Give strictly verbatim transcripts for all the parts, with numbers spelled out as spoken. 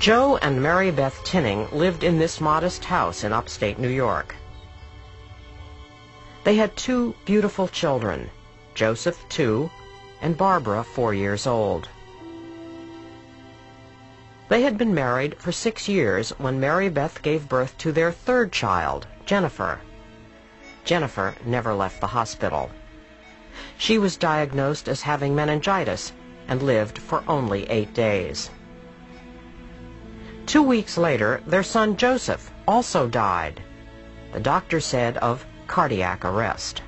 Joe and Marybeth Tinning lived in this modest house in upstate New York. They had two beautiful children, Joseph, two, and Barbara, four years old. They had been married for six years when Marybeth gave birth to their third child, Jennifer. Jennifer never left the hospital. She was diagnosed as having meningitis and lived for only eight days. Two weeks later, their son Joseph also died. The doctor said of cardiac arrest.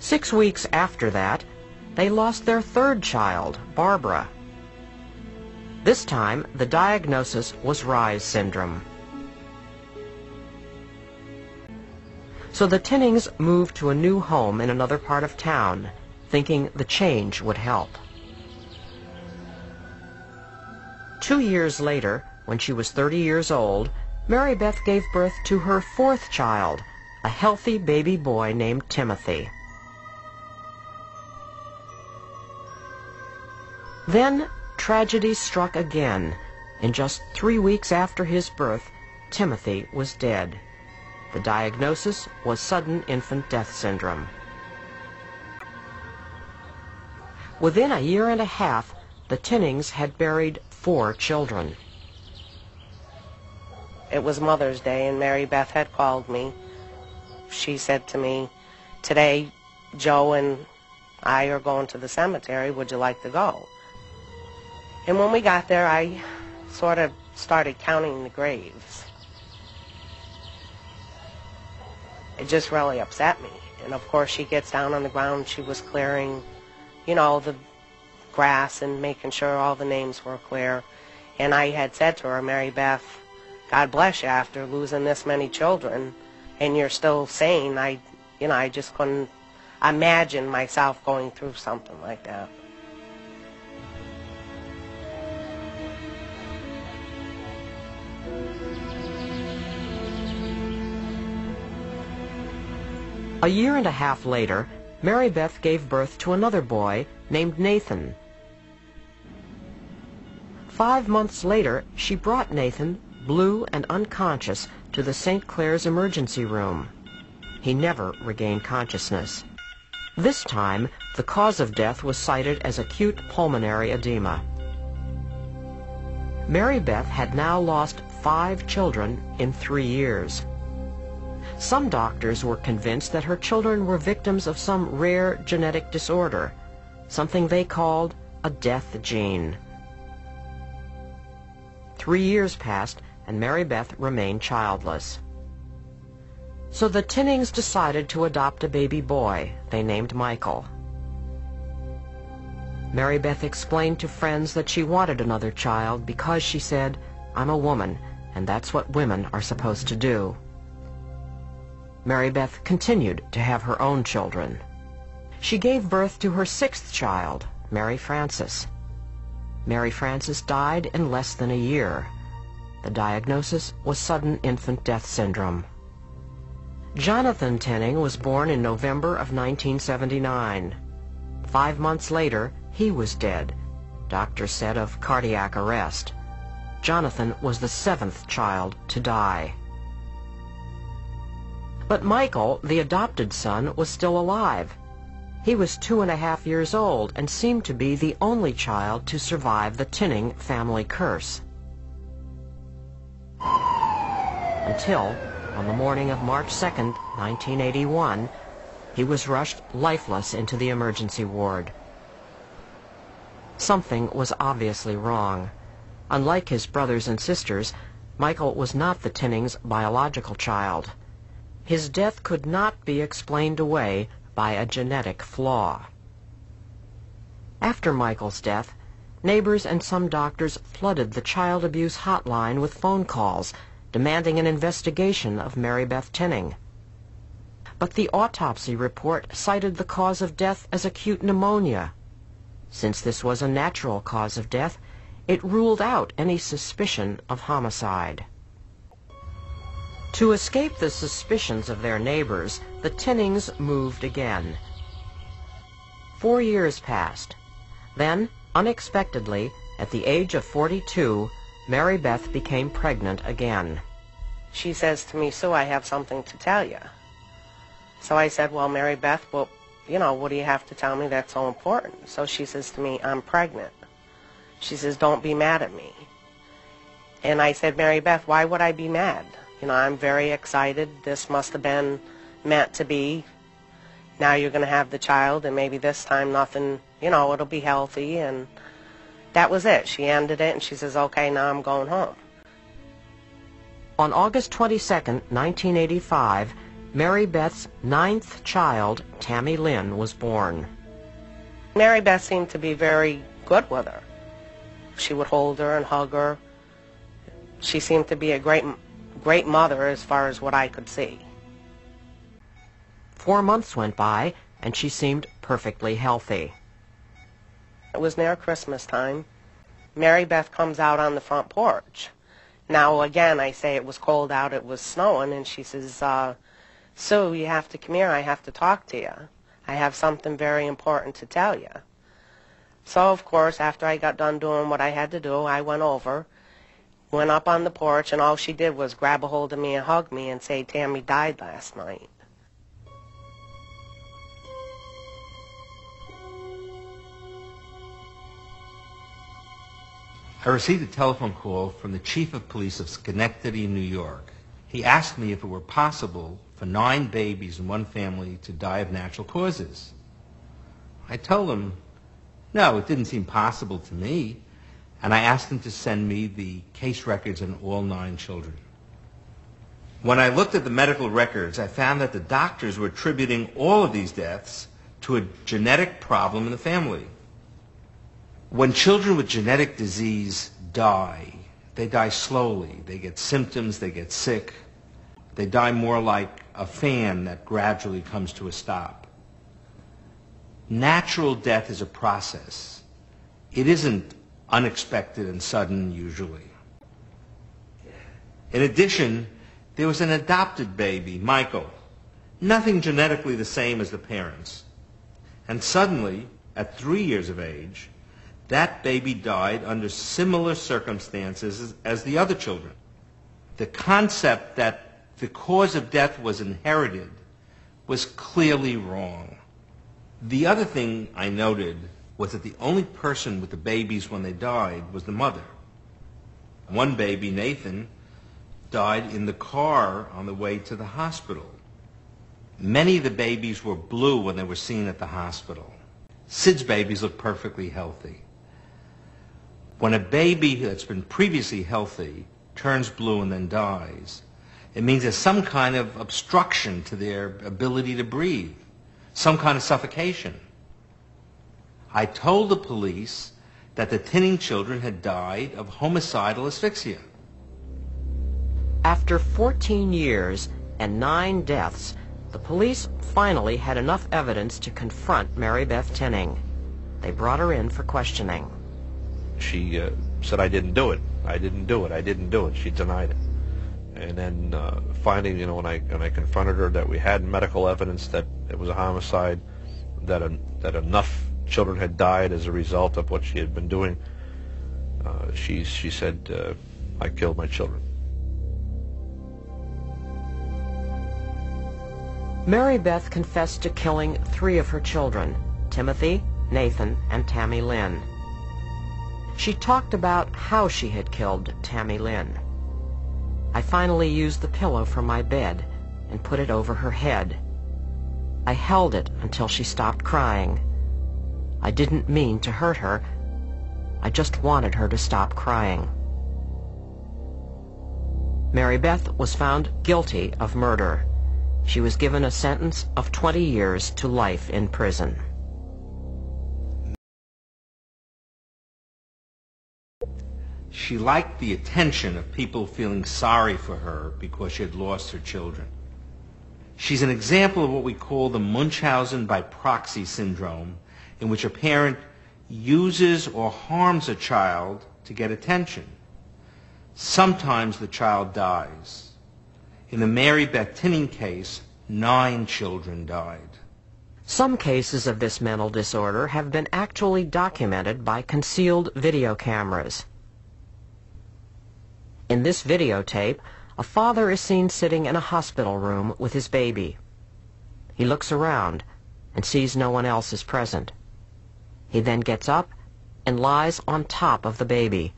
Six weeks after that, they lost their third child, Barbara. This time, the diagnosis was Reye's syndrome. So the Tinnings moved to a new home in another part of town, thinking the change would help. Two years later, when she was thirty years old, Marybeth gave birth to her fourth child, a healthy baby boy named Timothy. Then tragedy struck again. And just three weeks after his birth, Timothy was dead. The diagnosis was sudden infant death syndrome. Within a year and a half, the Tinnings had buried four children. It was Mother's Day, and Marybeth had called me. She said to me, "Today, Joe and I are going to the cemetery. Would you like to go?" And when we got there, I sort of started counting the graves. It just really upset me. And of course, she gets down on the ground. She was clearing, you know, the grass and making sure all the names were clear. And I had said to her, "Marybeth, God bless you after losing this many children, and you're still sane." I, you know, I just couldn't imagine myself going through something like that. A year and a half later, Marybeth gave birth to another boy named Nathan. Five months later, she brought Nathan, blue and unconscious, to the Saint Clair's emergency room. He never regained consciousness. This time, the cause of death was cited as acute pulmonary edema. Marybeth had now lost five children in three years. Some doctors were convinced that her children were victims of some rare genetic disorder, something they called a death gene. Three years passed, and Marybeth remained childless. So the Tinnings decided to adopt a baby boy they named Michael. Marybeth explained to friends that she wanted another child because, she said, "I'm a woman, and that's what women are supposed to do." Marybeth continued to have her own children. She gave birth to her sixth child, Mary Frances. Mary Frances died in less than a year. The diagnosis was sudden infant death syndrome. Jonathan Tinning was born in November of nineteen seventy-nine. Five months later, he was dead. Doctors said of cardiac arrest. Jonathan was the seventh child to die. But Michael, the adopted son, was still alive. He was two and a half years old and seemed to be the only child to survive the Tinning family curse. Until, on the morning of March second, nineteen eighty-one, he was rushed lifeless into the emergency ward. Something was obviously wrong. Unlike his brothers and sisters, Michael was not the Tinnings' biological child. His death could not be explained away by a genetic flaw. After Michael's death, neighbors and some doctors flooded the child abuse hotline with phone calls demanding an investigation of Marybeth Tinning. But the autopsy report cited the cause of death as acute pneumonia. Since this was a natural cause of death, it ruled out any suspicion of homicide. To escape the suspicions of their neighbors, the Tinnings moved again. Four years passed. Then, unexpectedly, at the age of forty-two, Marybeth became pregnant again. She says to me, "Sue, I have something to tell you." So I said, "Well, Marybeth, well, you know, what do you have to tell me that's so important?" So she says to me, "I'm pregnant." She says, "Don't be mad at me." And I said, "Marybeth, why would I be mad? You know, I'm very excited. This must have been meant to be. Now you're going to have the child, and maybe this time nothing, you know, it'll be healthy." And that was it. She ended it, and she says, "Okay, now I'm going home." On August twenty-second, nineteen eighty-five, Marybeth's ninth child, Tammy Lynn, was born. Marybeth seemed to be very good with her. She would hold her and hug her. She seemed to be a great, great mother as far as what I could see. Four months went by, and she seemed perfectly healthy. It was near Christmas time. Marybeth comes out on the front porch. Now, again, I say it was cold out, it was snowing, and she says, uh, "Sue, you have to come here. I have to talk to you. I have something very important to tell you." So, of course, after I got done doing what I had to do, I went over, went up on the porch, and all she did was grab a hold of me and hug me and say, "Tammy died last night." I received a telephone call from the Chief of Police of Schenectady, New York. He asked me if it were possible for nine babies in one family to die of natural causes. I told him, no, it didn't seem possible to me, and I asked him to send me the case records on all nine children. When I looked at the medical records, I found that the doctors were attributing all of these deaths to a genetic problem in the family. When children with genetic disease die, they die slowly. They get symptoms, they get sick. They die more like a fan that gradually comes to a stop. Natural death is a process. It isn't unexpected and sudden usually. In addition, there was an adopted baby, Michael, nothing genetically the same as the parents. And suddenly, at three years of age, that baby died under similar circumstances as the other children. The concept that the cause of death was inherited was clearly wrong. The other thing I noted was that the only person with the babies when they died was the mother. One baby, Nathan, died in the car on the way to the hospital. Many of the babies were blue when they were seen at the hospital. Sid's babies looked perfectly healthy. When a baby that's been previously healthy turns blue and then dies, it means there's some kind of obstruction to their ability to breathe, some kind of suffocation. I told the police that the Tinning children had died of homicidal asphyxia. After fourteen years and nine deaths, the police finally had enough evidence to confront Marybeth Tinning. They brought her in for questioning. She uh, said, "I didn't do it. I didn't do it. I didn't do it." She denied it. And then uh, finding, you know, when I when I confronted her that we had medical evidence that it was a homicide, that a, that enough children had died as a result of what she had been doing, uh, she she said, uh, "I killed my children." Marybeth confessed to killing three of her children, Timothy, Nathan, and Tammy Lynn. She talked about how she had killed Tammy Lynn. "I finally used the pillow from my bed and put it over her head. I held it until she stopped crying. I didn't mean to hurt her. I just wanted her to stop crying." Marybeth was found guilty of murder. She was given a sentence of twenty years to life in prison. She liked the attention of people feeling sorry for her because she had lost her children. She's an example of what we call the Munchausen by proxy syndrome, in which a parent uses or harms a child to get attention. Sometimes the child dies. In the Marybeth Tinning case, nine children died. Some cases of this mental disorder have been actually documented by concealed video cameras. In this videotape, a father is seen sitting in a hospital room with his baby. He looks around and sees no one else is present. He then gets up and lies on top of the baby.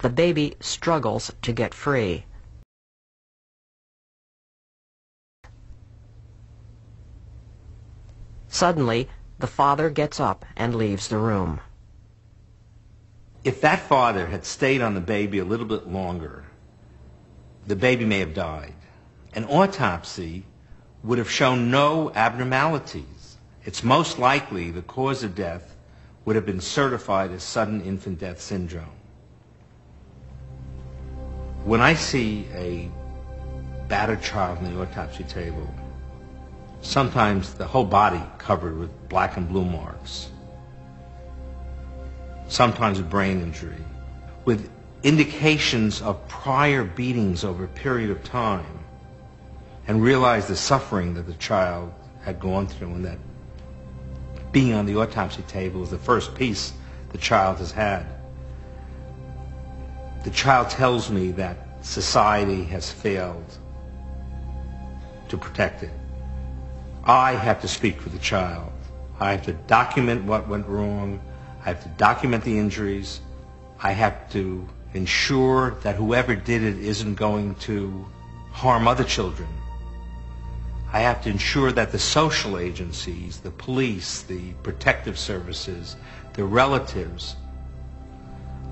The baby struggles to get free. Suddenly, the father gets up and leaves the room. If that father had stayed on the baby a little bit longer, the baby may have died. An autopsy would have shown no abnormalities. It's most likely the cause of death would have been certified as sudden infant death syndrome. When I see a battered child on the autopsy table, sometimes the whole body covered with black and blue marks, sometimes a brain injury, with indications of prior beatings over a period of time, and realize the suffering that the child had gone through, and that being on the autopsy table is the first piece the child has had. The child tells me that society has failed to protect it. I have to speak for the child. I have to document what went wrong. I have to document the injuries. I have to ensure that whoever did it isn't going to harm other children. I have to ensure that the social agencies, the police, the protective services, the relatives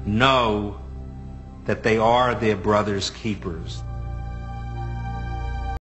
know that they are their brother's keepers.